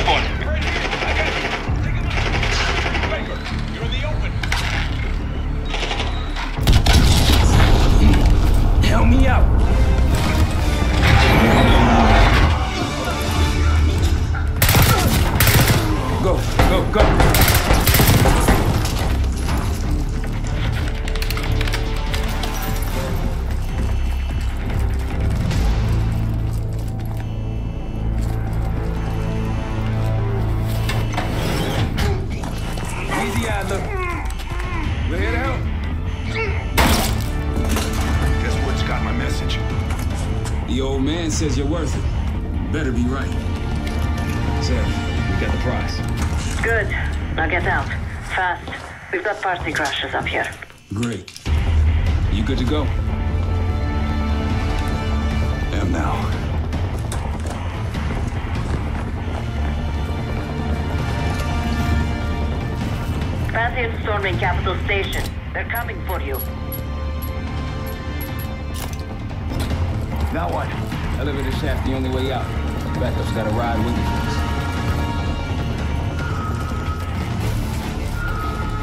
step on it. Right here. I got you. Take a look. Baker, you're in the open. Help me out. Go, go, go. Easy, Adler. Lay it out. Guess Wood's got my message. The old man says you're worth it. Better be right. Seth. Get the prize. Good. Now get out. Fast. We've got party crashes up here. Great. You good to go? And now. Pantheon storming Capitol Station. They're coming for you. Now what? Elevator shaft the only way out. Backup's gotta ride with you. What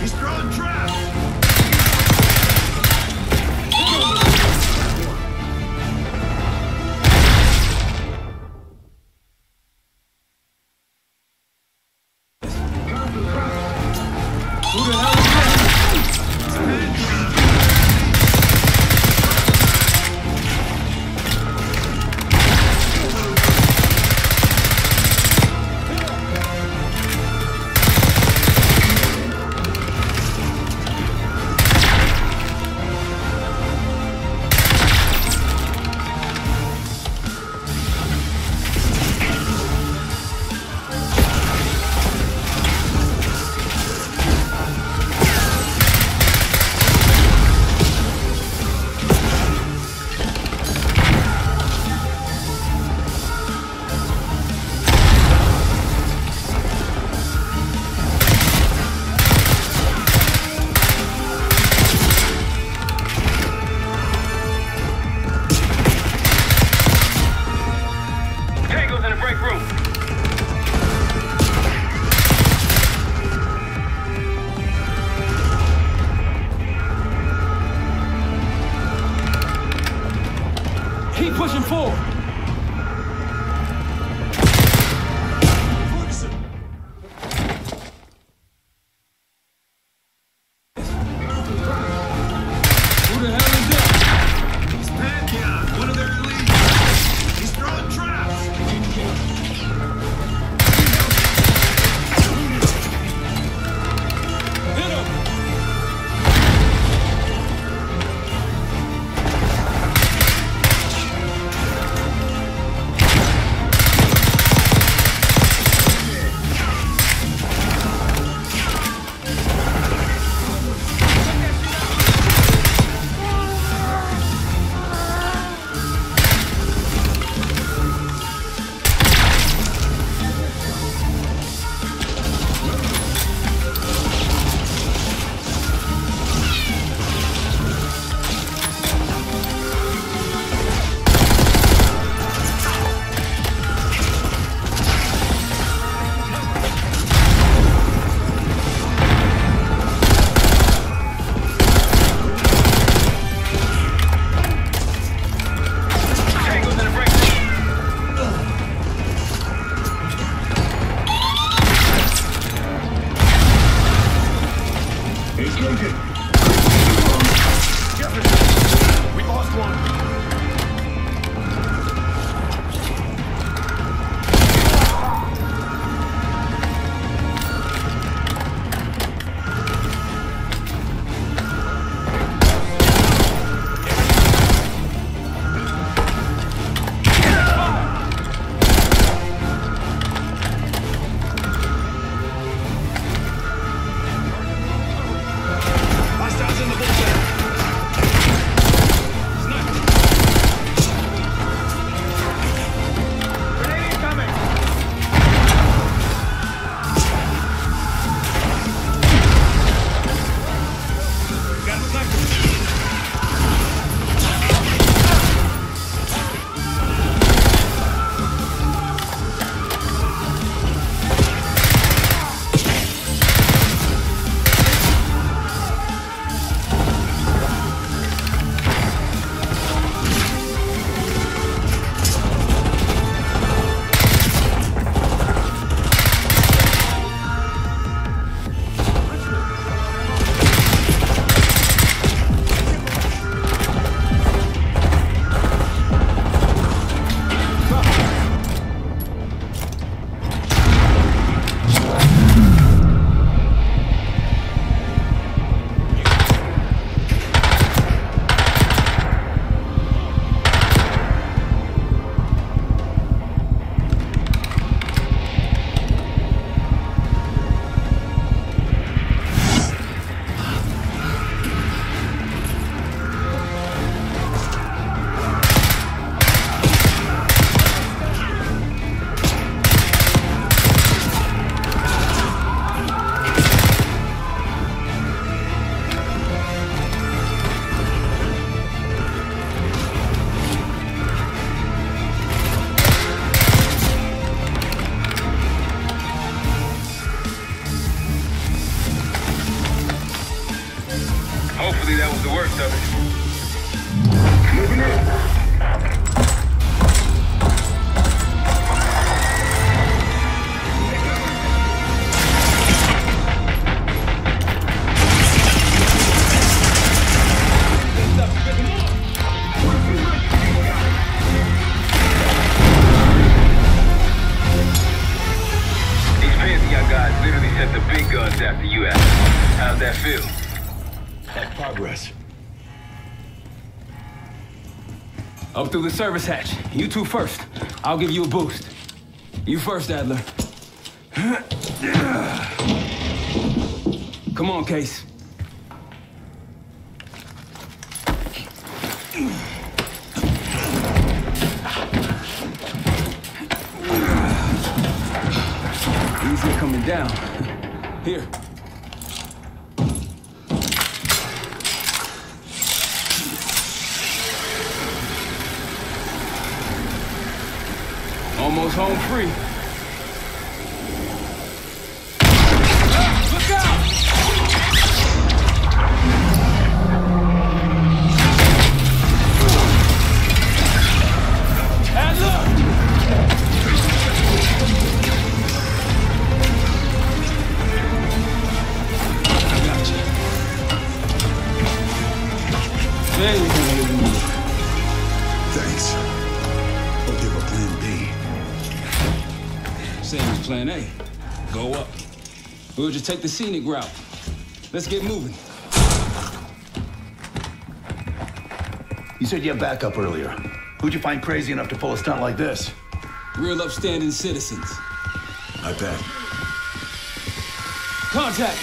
He's throwing traps! Who the hell? 7. Moving in. Up through the service hatch. You two first. I'll give you a boost. You first, Adler. Come on, Case. Easier coming down. Here. Almost home free. Look out! Adler! I got you. Hey. Plan A, go up. We'll just take the scenic route. Let's get moving. You said you had backup earlier. Who'd you find crazy enough to pull a stunt like this? Real upstanding citizens. I bet. Contact!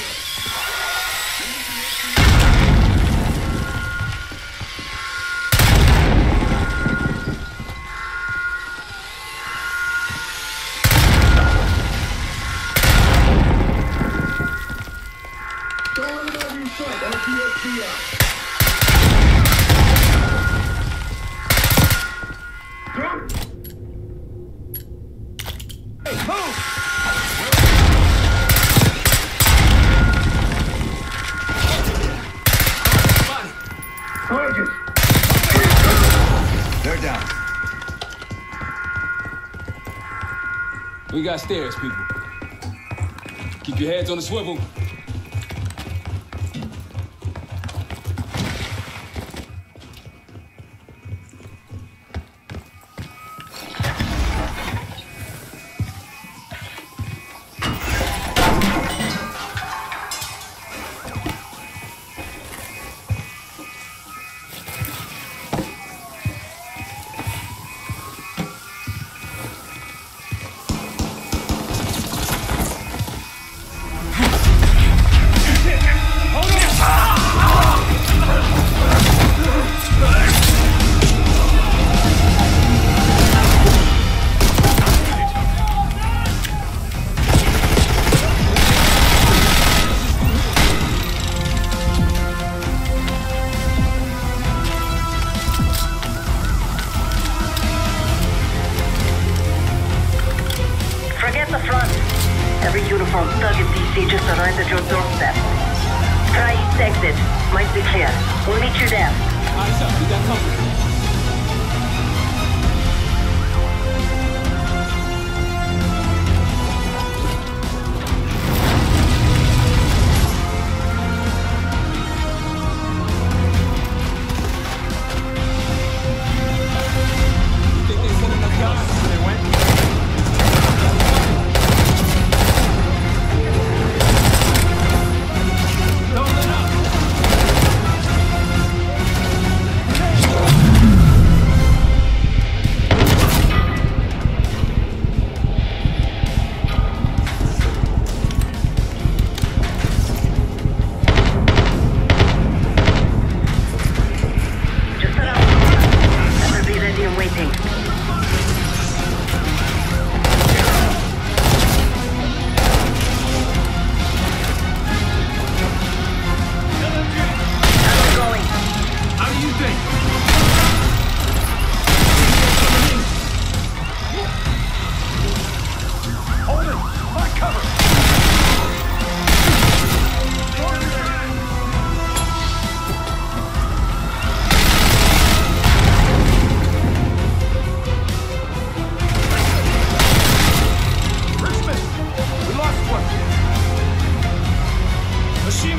We got stairs, people. Keep your heads on the swivel.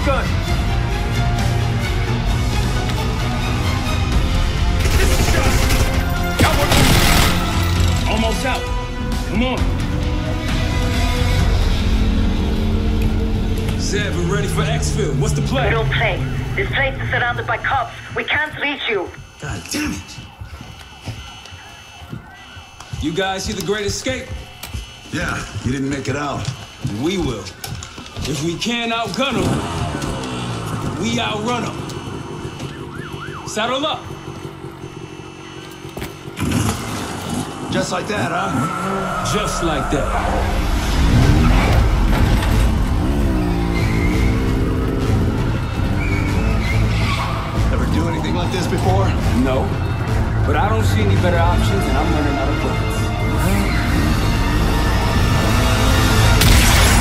gun. Got one. Almost out. Come on. Zeb, we're ready for exfil. What's the plan? No play. This place is surrounded by cops. We can't reach you. God damn it. You guys see The Great Escape? Yeah, you didn't make it out. We will. If we can outgun them, we outrun them. Saddle up. Just like that, huh? Just like that. Ever do anything like this before? No. But I don't see any better options, and I'm learning how to play.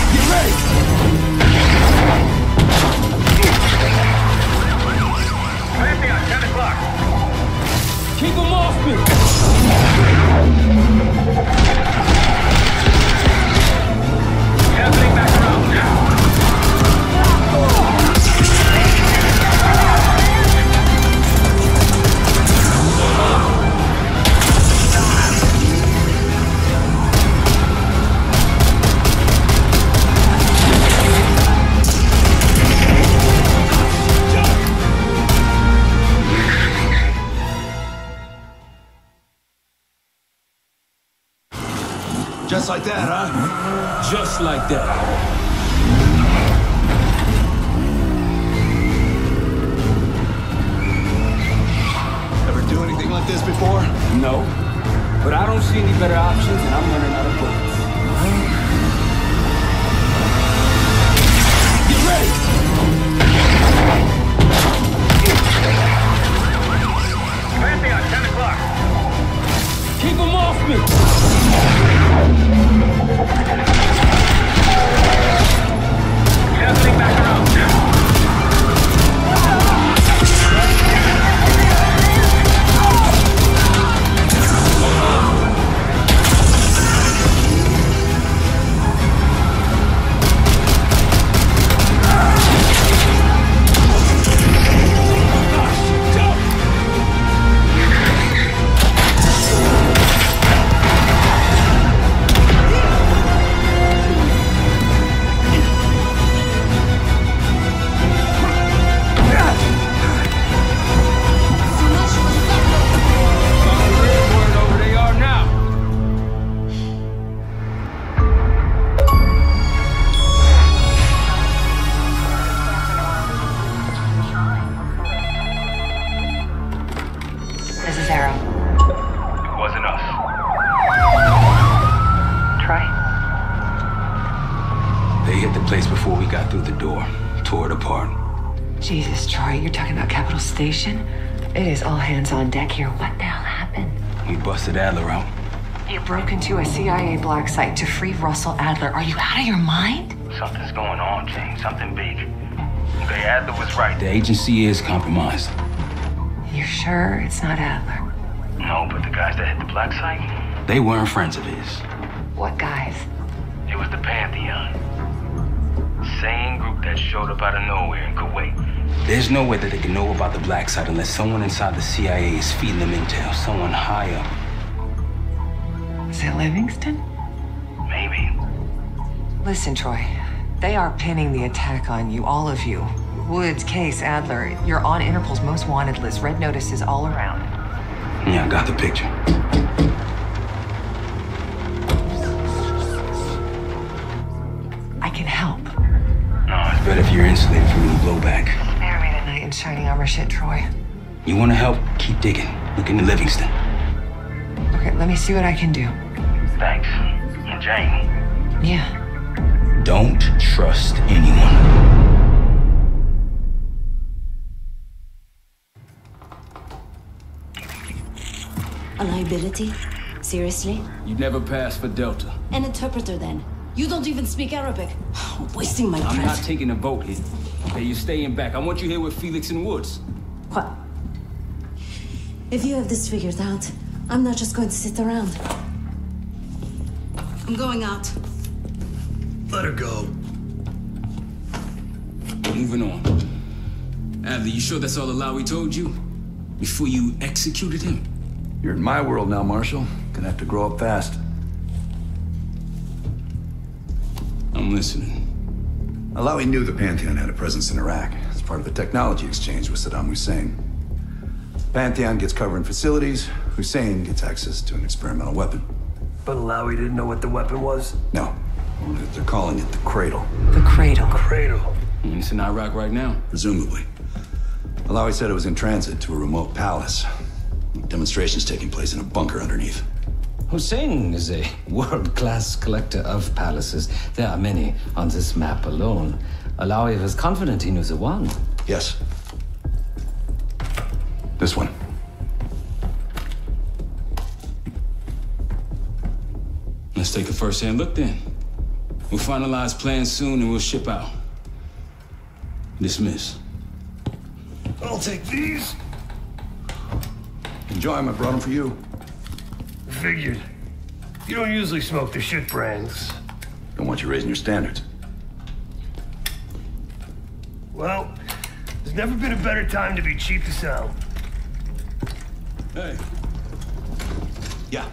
Get ready! Pantheon, 10 o'clock. Keep them off me! Happening back around now. Just like that, huh? Just like that. Ever do anything like this before? No. But I don't see any better options, and I'm learning how to play. Get ready! Pantheon, 10 o'clock. Keep them off me! Traveling back around now. It is all hands on deck here. What the hell happened? We busted Adler out. You broke into a CIA black site to free Russell Adler. Are you out of your mind? Something's going on, Jane. Something big. Okay, Adler was right. The agency is compromised. You're sure it's not Adler? No, but the guys that hit the black site? They weren't friends of his. What guys? It was the Pantheon. Same group that showed up out of nowhere in Kuwait. There's no way that they can know about the black site unless someone inside the CIA is feeding them intel, someone higher. Is it Livingston? Maybe. Listen, Troy, they are pinning the attack on you, all of you. Woods, Case, Adler, you're on Interpol's most wanted list. Red notices all around. Yeah, I got the picture. I can help. No, it's better if you're insulated from the blowback. Shining armor shit, Troy. You want to help? Keep digging. Look into Livingston. Okay, let me see what I can do. Thanks. And Jane. Yeah. Don't trust anyone. A liability? Seriously? You'd never pass for Delta. An interpreter, then. You don't even speak Arabic. I'm wasting my breath. I'm not taking a boat here. Hey, you're staying back. I want you here with Felix and Woods. What? If you have this figured out, I'm not just going to sit around. I'm going out. Let her go. moving on. Adler, you sure that's all Alawi told you? Before you executed him? You're in my world now, Marshall. Gonna have to grow up fast. I'm listening. Alawi knew the Pantheon had a presence in Iraq as part of the technology exchange with Saddam Hussein. Pantheon gets covering facilities, Hussein gets access to an experimental weapon. But Alawi didn't know what the weapon was? No. They're calling it the Cradle. The Cradle? Cradle. And it's in Iraq right now? Presumably. Alawi said it was in transit to a remote palace. Demonstrations taking place in a bunker underneath. Hussein is a world-class collector of palaces. There are many on this map alone. Alawi was confident he knew the one. Yes. This one. Let's take a first-hand look then. We'll finalize plans soon and we'll ship out. Dismiss. I'll take these. Enjoy them, I brought them for you. Figured. You don't usually smoke the shit brands. Don't want you raising your standards. Well, there's never been a better time to be cheap to sell. Hey. Yeah.